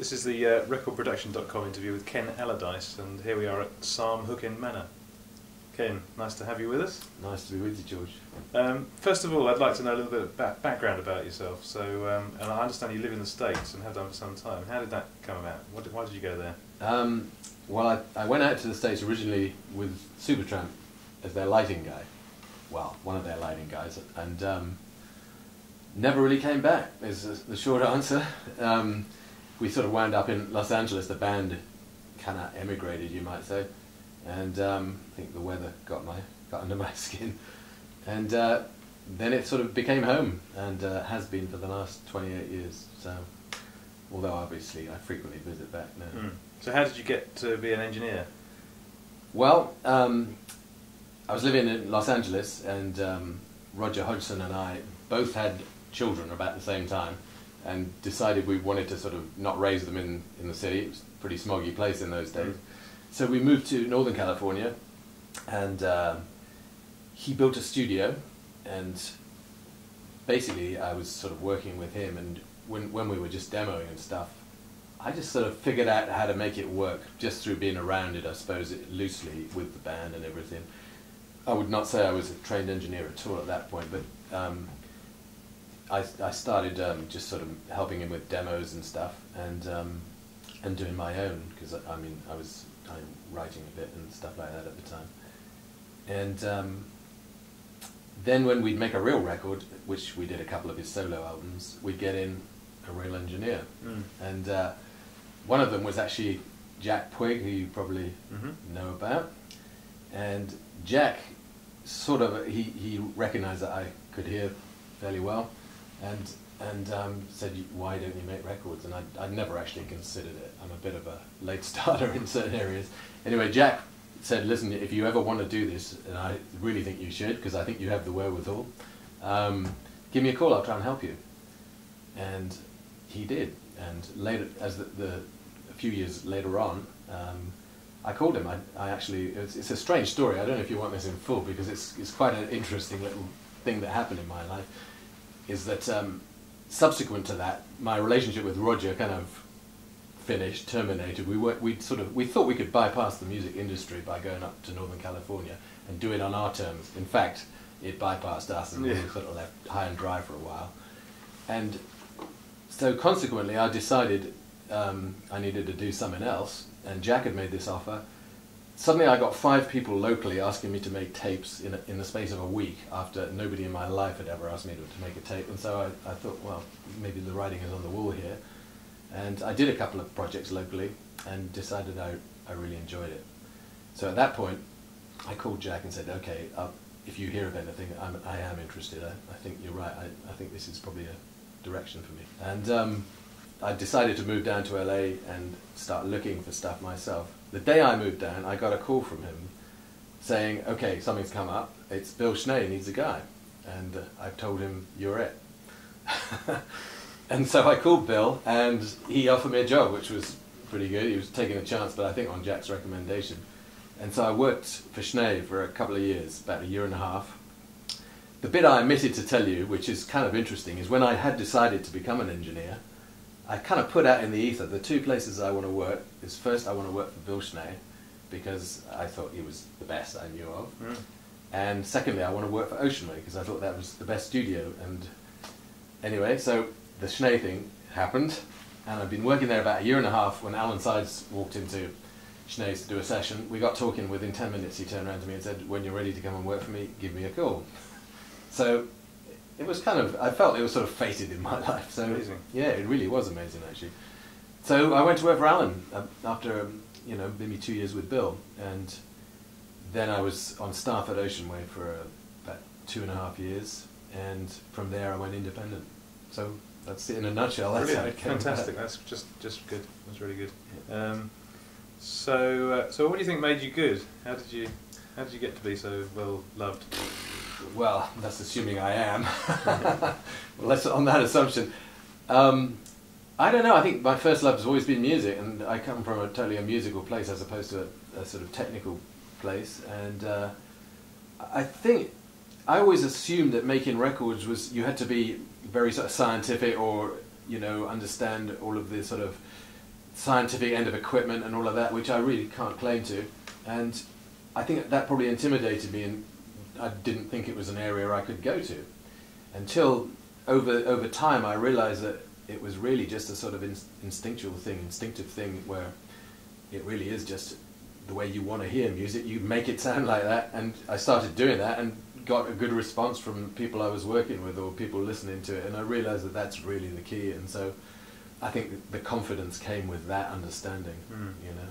This is the RecordProduction.com interview with Ken Allardyce, and here we are at Hook End Manor. Ken, nice to have you with us. Nice to be with you, George. First of all, I'd like to know a little bit of background about yourself. So, and I understand you live in the States and have done for some time. How did that come about? Why did you go there? Well, I went out to the States originally with Supertramp as their lighting guy. Well, one of their lighting guys, and never really came back, is the short answer. We sort of wound up in Los Angeles. The band kind of emigrated, you might say, and I think the weather got under my skin, and then it sort of became home, and has been for the last 28 years. So, although obviously I frequently visit back now. Mm. So, how did you get to be an engineer? Well, I was living in Los Angeles, and Roger Hodgson and I both had children about the same time, and decided we wanted to sort of not raise them in the city. It was a pretty smoggy place in those days. So we moved to Northern California, and he built a studio, and basically I was sort of working with him, and when we were just demoing and stuff, I just sort of figured out how to make it work just through being around it, I suppose, loosely with the band and everything. I would not say I was a trained engineer at all at that point, but I started just sort of helping him with demos and stuff, and doing my own, because I mean I was kind of writing a bit and stuff like that at the time. And then when we'd make a real record, which we did a couple of his solo albums, we'd get in a real engineer. Mm. And one of them was actually Jack Puig, who you probably know about. And Jack sort of he recognised that I could hear fairly well, and said, why don't you make records? And I'd never actually considered it. I'm a bit of a late starter in certain areas. Anyway, Jack said, listen, if you ever want to do this, and I really think you should, because I think you have the wherewithal, give me a call, I'll try and help you. And he did, and later, as a few years later on, I called him. I actually, it's a strange story, I don't know if you want this in full, because it's quite an interesting little thing that happened in my life, is that subsequent to that, my relationship with Roger kind of finished, terminated. We thought we could bypass the music industry by going up to Northern California and do it on our terms. In fact, it bypassed us, and we sort of left high and dry for a while. And so consequently, I decided I needed to do something else, and Jack had made this offer. Suddenly I got 5 people locally asking me to make tapes in the space of a week, after nobody in my life had ever asked me to make a tape. And so I thought, well, maybe the writing is on the wall here. And I did a couple of projects locally and decided I really enjoyed it. So at that point, I called Jack and said, okay, if you hear of anything, I am interested. I think you're right. I think this is probably a direction for me. And I decided to move down to LA and start looking for stuff myself. The day I moved down, I got a call from him saying, okay, something's come up, it's Bill Schnee, needs a guy. And I've told him, you're it. And so I called Bill, and he offered me a job, which was pretty good. He was taking a chance, but I think on Jack's recommendation. And so I worked for Schnee for a couple of years, about 1.5 years. The bit I omitted to tell you, which is kind of interesting, is when I had decided to become an engineer, I kind of put out in the ether, the 2 places I want to work is, first I want to work for Bill Schnee, because I thought he was the best I knew of, and secondly I want to work for Oceanway, because I thought that was the best studio. And anyway, so the Schnee thing happened, and I've been working there about 1.5 years when Alan Sides walked into Schnee's to do a session. We got talking, within 10 minutes he turned around to me and said, when you're ready to come and work for me, give me a call. So it was kind of, I felt it was sort of fated in my life. So amazing. Yeah, it really was amazing, actually. So I went to work for Alan after, you know, maybe 2 years with Bill, and then I was on staff at Oceanway for about 2.5 years, and from there I went independent. So that's it in a nutshell. That's how it came about. Fantastic. That's just good. That's really good. Yeah. So what do you think made you good? How did you get to be so well loved? Well, that's assuming I am. Well, that's on that assumption. I don't know, I think my first love has always been music, and I come from totally a musical place as opposed to a sort of technical place. And I think I always assumed that making records was, you had to be very sort of scientific, or, you know, understand all of the sort of scientific end of equipment and all of that, which I really can't claim to. And I think that probably intimidated me, and I didn't think it was an area I could go to. Until over time I realized that it was really just a sort of instinctive thing where it really is just the way you want to hear music, you make it sound like that. And I started doing that and got a good response from people I was working with or people listening to it, and I realized that that's really the key. And so I think the confidence came with that understanding, you know.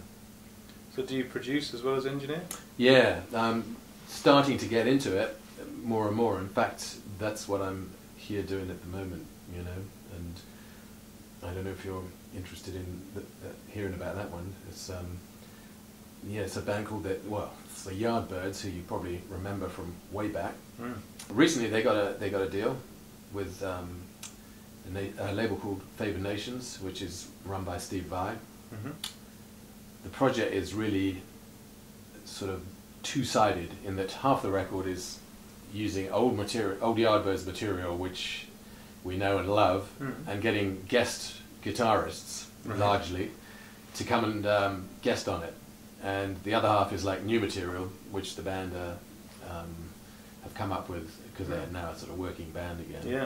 So do you produce as well as engineer? Yeah, I'm starting to get into it more and more. In fact, that's what I'm here doing at the moment, you know. And I don't know if you're interested in hearing about that one. It's yeah, it's a band called it's the Yardbirds, who you probably remember from way back. Recently, they got a deal with a label called Favour Nations, which is run by Steve Vai. The project is really sort of two-sided, in that half the record is using old material, old Yardbirds material, which we know and love, and getting guest guitarists largely to come and guest on it. And the other half is like new material, which the band have come up with, because they're now a sort of working band again. Yeah.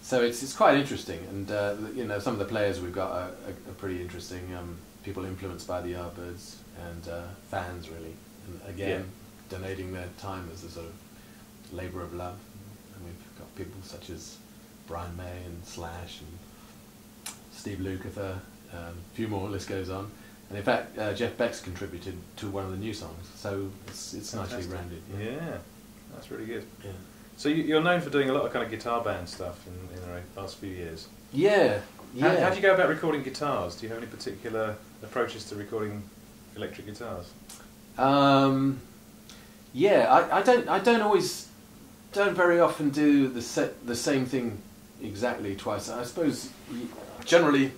So it's quite interesting, and you know, some of the players we've got are pretty interesting. People influenced by the Yardbirds, and fans really, and again donating their time as a sort of labour of love. And we've got people such as Brian May and Slash and Steve Lukather, a few more. List goes on. And in fact, Jeff Beck's contributed to one of the new songs, so it's nicely rounded. Yeah. That's really good. Yeah. So you're known for doing a lot of kind of guitar band stuff in the past few years. Yeah. Yeah. How do you go about recording guitars? Do you have any particular approaches to recording electric guitars? Yeah, I don't very often do the same thing exactly twice. I suppose generally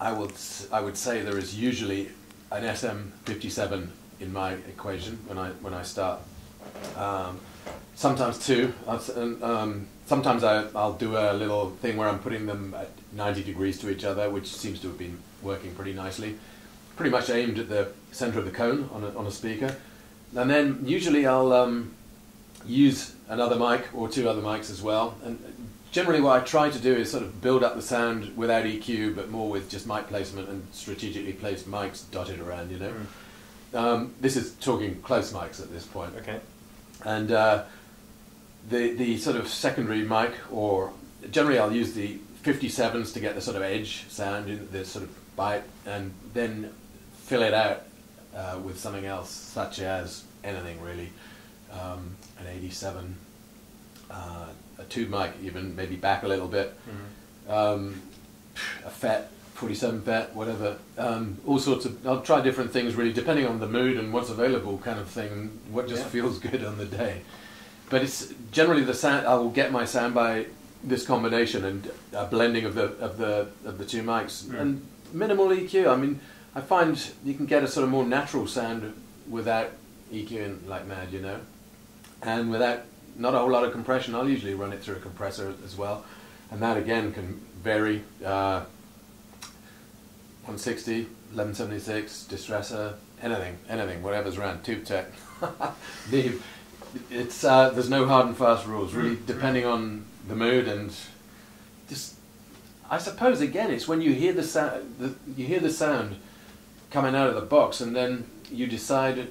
I would say there is usually an SM57 in my equation when I start. Sometimes two. Sometimes I'll do a little thing where I'm putting them at 90 degrees to each other, which seems to have been working pretty nicely. Pretty much aimed at the center of the cone on a speaker. And then usually I'll use another mic or two other mics as well. And generally what I try to do is sort of build up the sound without EQ, but more with just mic placement and strategically placed mics dotted around, you know. This is talking close mics at this point. Okay. And the sort of secondary mic, or generally I'll use the 57s to get the sort of edge sound, in the sort of bite, and then fill it out with something else, such as anything really, an 87, a tube mic even, maybe back a little bit, a FET, 47 FET, whatever, all sorts of, I'll try different things really, depending on the mood and what's available kind of thing, what just feels good on the day. But it's generally the sound. I will get my sound by this combination and a blending of the two mics and minimal EQ. I mean, I find you can get a sort of more natural sound without EQing like mad, you know, and without not a whole lot of compression. I'll usually run it through a compressor as well, and that again can vary. 160, 1176, distressor, anything, whatever's around. Tube tech, Neve. It's there's no hard and fast rules, really, depending on the mood. And just, I suppose again, it's when you hear the sound coming out of the box, and then you decide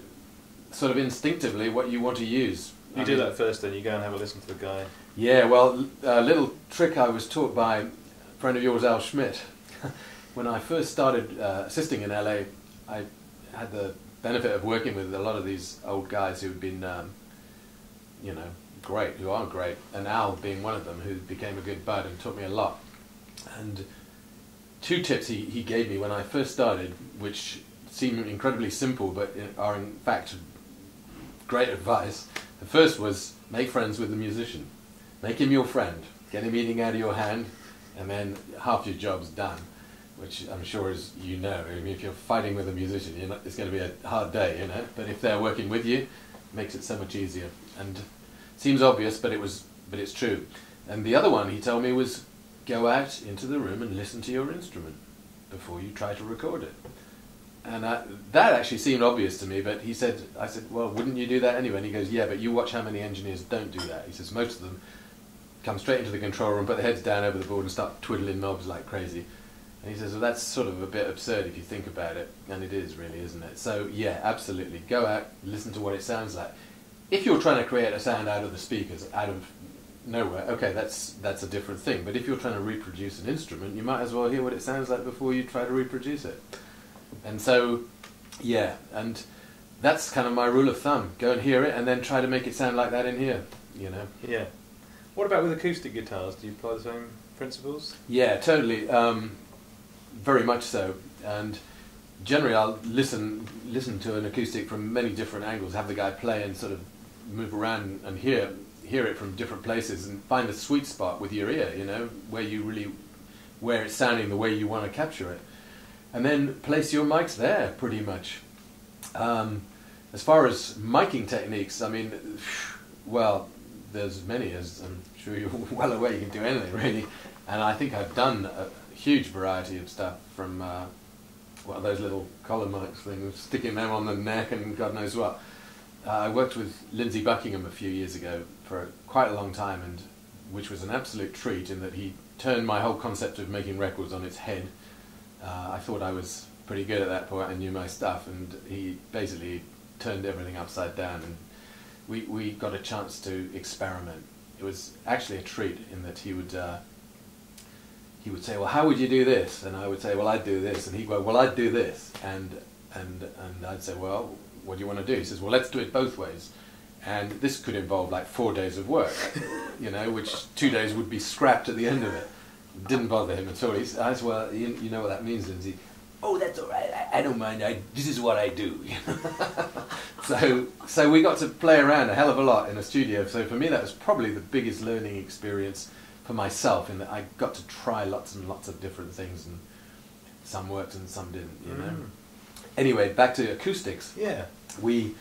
sort of instinctively what you want to use. You do that first, then you go and have a listen to the guy. Yeah, well, a little trick I was taught by a friend of yours, Al Schmidt. When I first started assisting in LA, I had the benefit of working with a lot of these old guys who'd been you know, great, who are great, and Al being one of them, who became a good bud and taught me a lot. And two tips he gave me when I first started, which seem incredibly simple, but are in fact great advice. The first was, make friends with the musician. Make him your friend. Get him eating out of your hand, and then half your job's done, which I'm sure is, you know, I mean, if you're fighting with a musician, you're not, it's going to be a hard day, you know, but if they're working with you, it makes it so much easier. And seems obvious, but it's true. And the other one he told me was, go out into the room and listen to your instrument. before you try to record it. And that actually seemed obvious to me, but he said, I said, well, wouldn't you do that anyway? And he goes, yeah, but you watch how many engineers don't do that. He says, most of them come straight into the control room, put their heads down over the board and start twiddling knobs like crazy. And he says, well, that's sort of a bit absurd if you think about it. And it is really, isn't it? So, yeah, absolutely. Go out, listen to what it sounds like. If you're trying to create a sound out of the speakers, out of nowhere, okay, that's a different thing. But if you're trying to reproduce an instrument, you might as well hear what it sounds like before you try to reproduce it. And so, yeah, and that's kind of my rule of thumb. Go and hear it and then try to make it sound like that in here, you know. Yeah. What about with acoustic guitars? Do you apply the same principles? Yeah, totally. Very much so. And generally I'll listen to an acoustic from many different angles, have the guy play and sort of move around and hear it from different places and find a sweet spot with your ear, you know, where it's sounding the way you want to capture it. And then place your mics there, pretty much. As far as miking techniques, I mean, well, there's many, as I'm sure you're well aware, you can do anything, really. And I think I've done a huge variety of stuff from, well, those little collar mics things, sticking them on the neck and God knows what. I worked with Lindsey Buckingham a few years ago for quite a long time, and which was an absolute treat in that he turned my whole concept of making records on its head. I thought I was pretty good at that point and knew my stuff, and he basically turned everything upside down, and we got a chance to experiment. It was actually a treat in that he would say, well, how would you do this? And I would say, well, I'd do this. And he'd go, well, I'd do this. And I'd say, well, what do you want to do? He says, well, let's do it both ways. And this could involve like 4 days of work, you know, which 2 days would be scrapped at the end of it. Didn't bother him at all. He says, well, you know what that means, Lindsay. Oh, that's all right. I don't mind. This is what I do. So we got to play around a hell of a lot in a studio. So for me, that was probably the biggest learning experience for myself, in that I got to try lots and lots of different things, and some worked and some didn't, you know. Anyway, back to acoustics. Yeah. We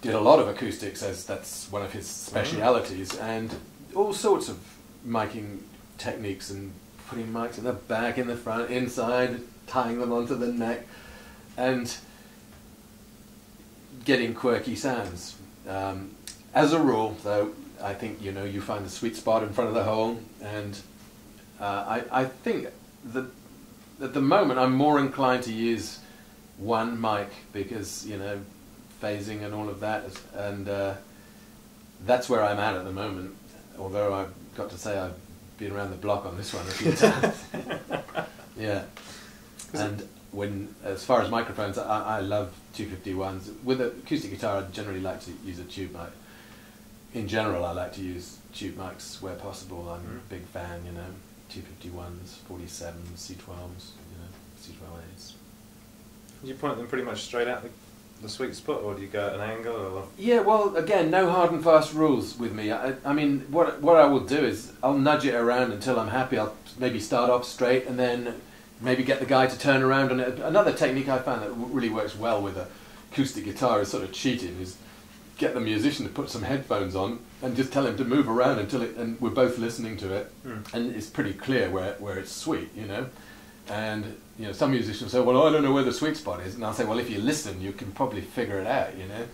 did a lot of acoustics, as that's one of his specialities, and all sorts of miking techniques and putting mics in the back, in the front, inside, tying them onto the neck, and getting quirky sounds. As a rule, though, I think, you know, you find the sweet spot in front of the hole, and I think that at the moment I'm more inclined to use one mic because, you know, phasing and all of that, and that's where I'm at the moment, although I've got to say I've been around the block on this one a few times. Yeah. And when, as far as microphones, I love 251s. With an acoustic guitar, I generally like to use a tube mic. In general, I like to use tube mics where possible. I'm a big fan, you know, 251s, 47s, C12s, you know, C12As. Do you point them pretty much straight at the sweet spot, or do you go at an angle? Or? Yeah, well, again, no hard and fast rules with me. I mean, what I will do is I'll nudge it around until I'm happy. I'll maybe start off straight and then maybe get the guy to turn around. And another technique I found that really works well with an acoustic guitar is sort of cheating, is get the musician to put some headphones on and just tell him to move around until and we're both listening to it, and it's pretty clear where it's sweet, you know. And you know, some musicians say, well, I don't know where the sweet spot is, and I'll say, well, if you listen, you can probably figure it out, you know,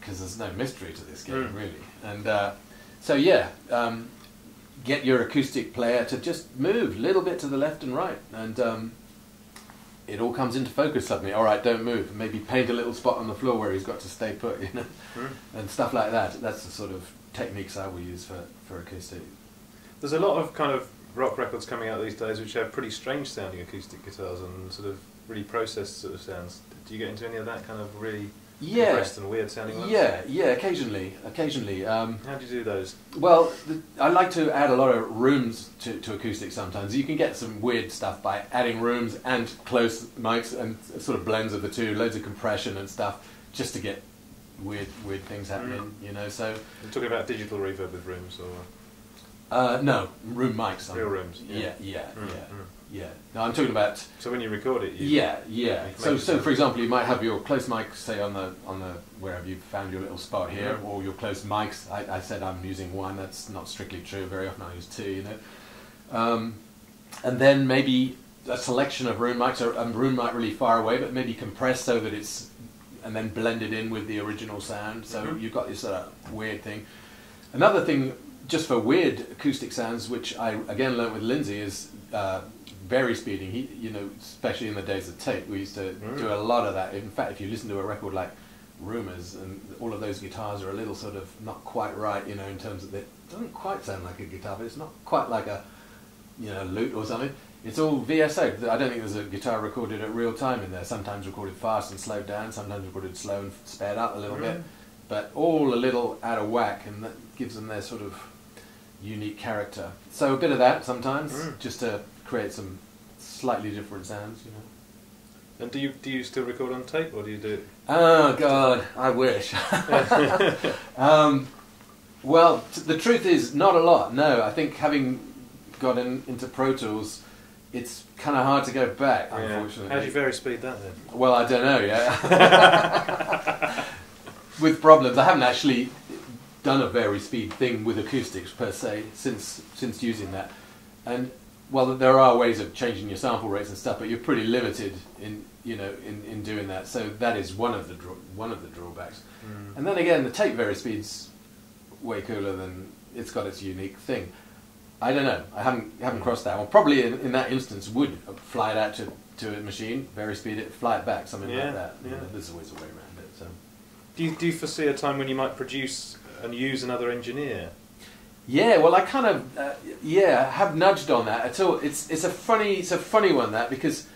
because there's no mystery to this game, really. And so, yeah, get your acoustic player to just move a little bit to the left and right, and it all comes into focus suddenly. All right, don't move. Maybe paint a little spot on the floor where he's got to stay put, you know, and stuff like that. That's the sort of techniques I will use for acoustic. There's a lot of kind of rock records coming out these days which have pretty strange sounding acoustic guitars and sort of really processed sort of sounds. Do you get into any of that kind of really compressed and weird sounding ones? Yeah, occasionally. How do you do those? Well, I like to add a lot of rooms to acoustics sometimes. You can get some weird stuff by adding rooms and close mics and sort of blends of the two, loads of compression and stuff, just to get weird things happening, you know. So you're talking about digital reverb with rooms, or...? No, room mics. Real rooms. Yeah. No, I'm talking about. So when you record it, you So for example, you might have your close mic, say on the wherever you found your little spot here, or your close mics. I said I'm using one. That's not strictly true. Very often I use two. You know, and then maybe a selection of room mics, a room mic really far away, but maybe compressed so that it's, and then blended in with the original sound. So you've got this sort of weird thing. Another thing, just for weird acoustic sounds, which I again learned with Lindsey, is very speeding. He, you know, especially in the days of tape, we used to do a lot of that. In fact, if you listen to a record like Rumours, and all of those guitars are a little sort of not quite right, you know, in terms of it doesn't quite sound like a guitar, but it's not quite like a, you know, lute or something. It's all VSO. I don't think there's a guitar recorded at real time in there. Sometimes recorded fast and slowed down, sometimes recorded slow and sped up a little bit, but all a little out of whack, and that gives them their sort of unique character. So a bit of that sometimes, just to create some slightly different sounds, you know. And do you still record on tape, or do you do it? Oh God, I wish. Well, the truth is, not a lot. No, I think having gotten into Pro Tools, it's kind of hard to go back, unfortunately. How do you vary speed that then? Well, I don't know, yeah. With problems, I haven't actually done a vary speed thing with acoustics per se since using that. And well, there are ways of changing your sample rates and stuff, but you're pretty limited in, you know, in doing that. So that is one of the drawbacks. And then again, the tape vary speed's way cooler than, it's got its unique thing. I don't know. I haven't crossed that one. Probably in that instance would fly it out to a machine, very speed it, fly it back, something like that. Yeah. There's always a way around it. So, do you foresee a time when you might produce and use another engineer? Yeah. Well, I kind of have nudged on that at all. It's a funny one, that, because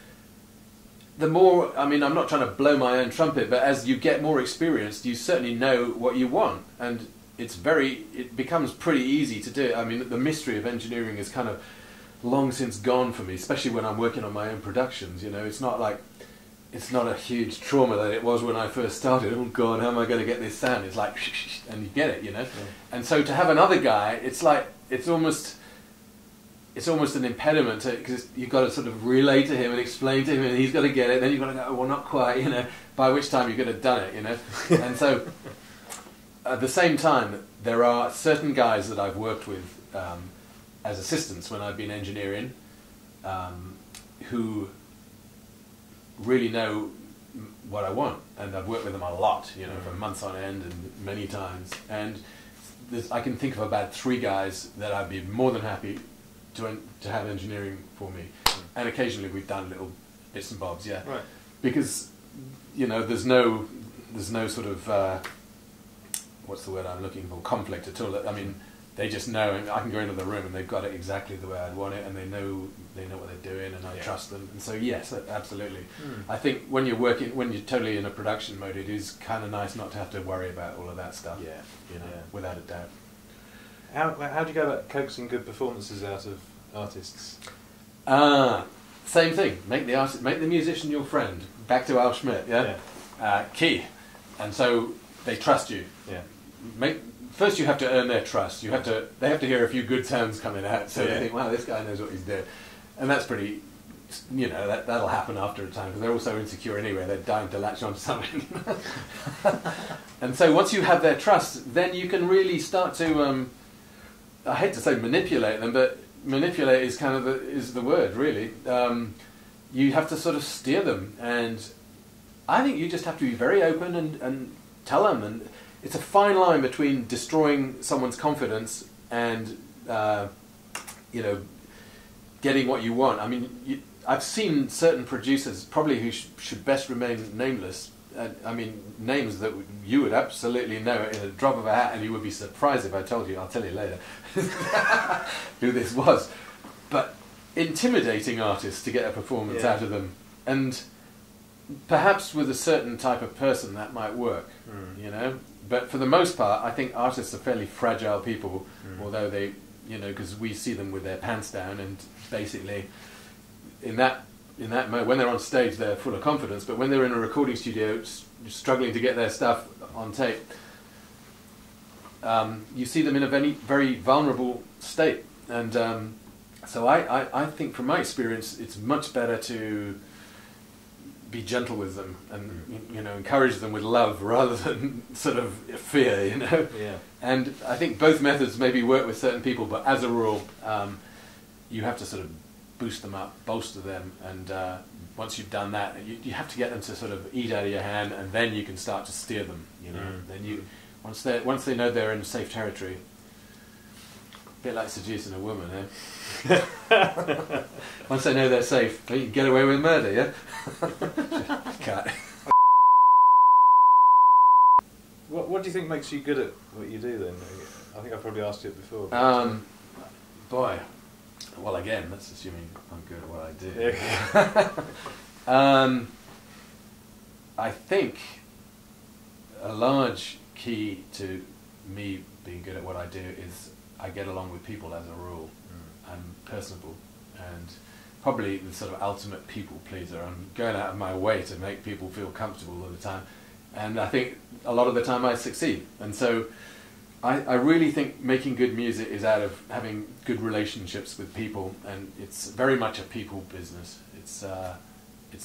the more, I mean, I'm not trying to blow my own trumpet, but as you get more experienced, you certainly know what you want, and it becomes pretty easy to do. I mean, the mystery of engineering is kind of long since gone for me, especially when I'm working on my own productions, you know. It's not a huge trauma that it was when I first started. Oh God, how am I going to get this sound? It's like, and you get it, you know. And so to have another guy, it's like, it's almost an impediment, because you've got to sort of relay to him and explain to him, and he's got to get it, then you've got to go, oh, well, not quite, you know, by which time you've got to have done it, you know. And so, at the same time, there are certain guys that I've worked with as assistants when I've been engineering, who really know what I want, and I've worked with them a lot, you know, for months on end and many times. And I can think of about 3 guys that I'd be more than happy to have engineering for me, and occasionally we've done little bits and bobs, yeah. Right. Because, you know, there's no sort of what's the word I'm looking for? Conflict at all. I mean, they just know, and I can go into the room and they've got it exactly the way I'd want it, and they know what they're doing, and I trust them. And so, yes, absolutely. I think when you're totally in a production mode, it is kind of nice not to have to worry about all of that stuff. Yeah, you know, without a doubt. How do you go about coaxing good performances out of artists? Same thing. Make the musician your friend. Back to Al Schmidt. Yeah. Key, and so they trust you. Yeah. First you have to earn their trust. They have to hear a few good sounds coming out, so they think, wow, this guy knows what he's doing. And that's pretty, you know, that'll happen after a time, because they're all so insecure anyway, they're dying to latch on to something. And so once you have their trust, then you can really start to, I hate to say manipulate them, but manipulate is kind of the word, really. You have to sort of steer them, and I think you just have to be very open and tell them, and it's a fine line between destroying someone's confidence and, you know, getting what you want. I mean, I've seen certain producers, probably who should best remain nameless, I mean, names that you would absolutely know in a drop of a hat, and you would be surprised if I told you. I'll tell you later who this was. But intimidating artists to get a performance out of them, and perhaps with a certain type of person that might work, you know. But for the most part, I think artists are fairly fragile people, although they, you know, because we see them with their pants down, and basically in that moment, when they're on stage, they're full of confidence, but when they're in a recording studio struggling to get their stuff on tape, you see them in a very, very vulnerable state. And so I think from my experience, it's much better to be gentle with them, and you know, encourage them with love rather than sort of fear, you know. Yeah. And I think both methods maybe work with certain people, but as a rule, you have to sort of boost them up, bolster them, and once you've done that, you have to get them to sort of eat out of your hand, and then you can start to steer them. You know, then once they know they're in safe territory, a bit like seducing a woman, eh? Once they know they're safe, you can get away with murder, yeah. Cut. What do you think makes you good at what you do then? I think I probably asked you it before. Boy, well again, that's assuming I'm good at what I do. Yeah. I think a large key to me being good at what I do is I get along with people as a rule. I'm personable, and probably the sort of ultimate people pleaser. I'm going out of my way to make people feel comfortable all the time. And I think a lot of the time I succeed. And so I really think making good music is out of having good relationships with people, and it's very much a people business. It's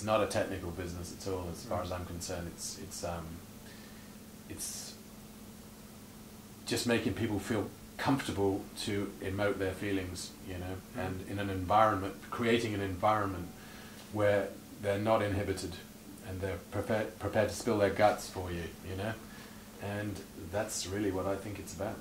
not a technical business at all, as far as I'm concerned. It's just making people feel comfortable to emote their feelings, you know, and in an environment, creating an environment where they're not inhibited, and they're prepared to spill their guts for you, you know? And that's really what I think it's about.